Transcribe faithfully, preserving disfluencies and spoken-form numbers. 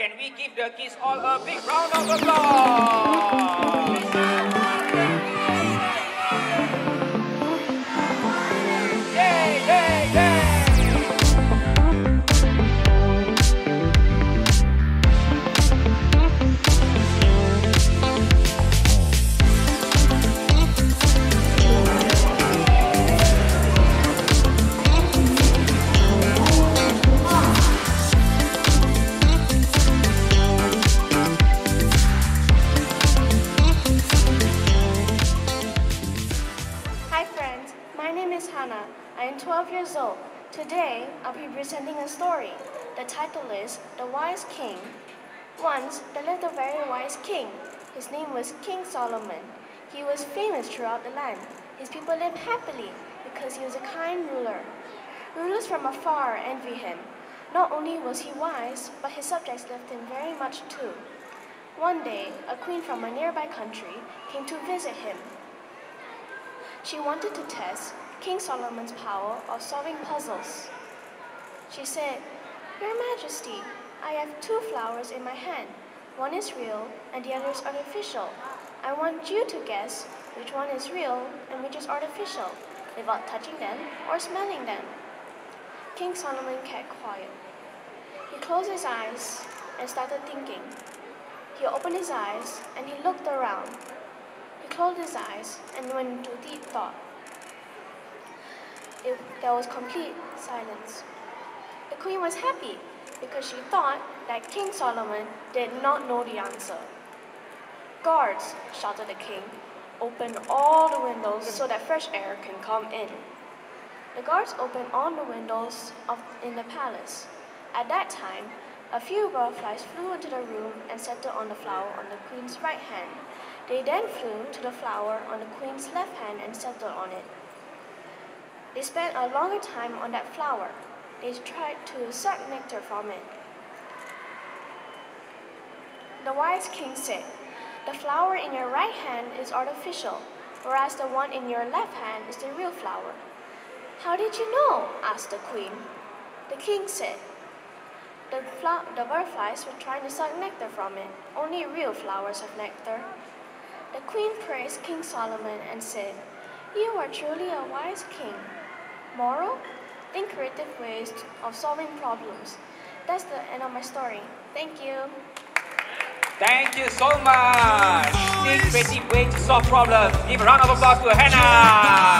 Can we give the kids all a big round of applause? twelve years old. Today, I'll be presenting a story. The title is The Wise King. Once, there lived a very wise king. His name was King Solomon. He was famous throughout the land. His people lived happily because he was a kind ruler. Rulers from afar envied him. Not only was he wise, but his subjects loved him very much too. One day, a queen from a nearby country came to visit him. She wanted to test King Solomon's power of solving puzzles. She said, "Your Majesty, I have two flowers in my hand. One is real and the other is artificial. I want you to guess which one is real and which is artificial, without touching them or smelling them." King Solomon kept quiet. He closed his eyes and started thinking. He opened his eyes and he looked around. He closed his eyes and went into deep thought. It, there was complete silence. The queen was happy because she thought that King Solomon did not know the answer. "Guards," shouted the king, "open all the windows so that fresh air can come in." The guards opened all the windows of, in the palace. At that time, a few butterflies flew into the room and settled on the flower on the queen's right hand. They then flew to the flower on the queen's left hand and settled on it. They spent a longer time on that flower. They tried to suck nectar from it. The wise king said, "The flower in your right hand is artificial, whereas the one in your left hand is the real flower." "How did you know?" asked the queen. The king said, the, the butterflies were trying to suck nectar from it. Only real flowers have nectar." The queen praised King Solomon and said, "You are truly a wise king." Moral? Think creative ways of solving problems. That's the end of my story. Thank you. Thank you so much. Think creative ways to solve problems. Give a round of applause to Hannah.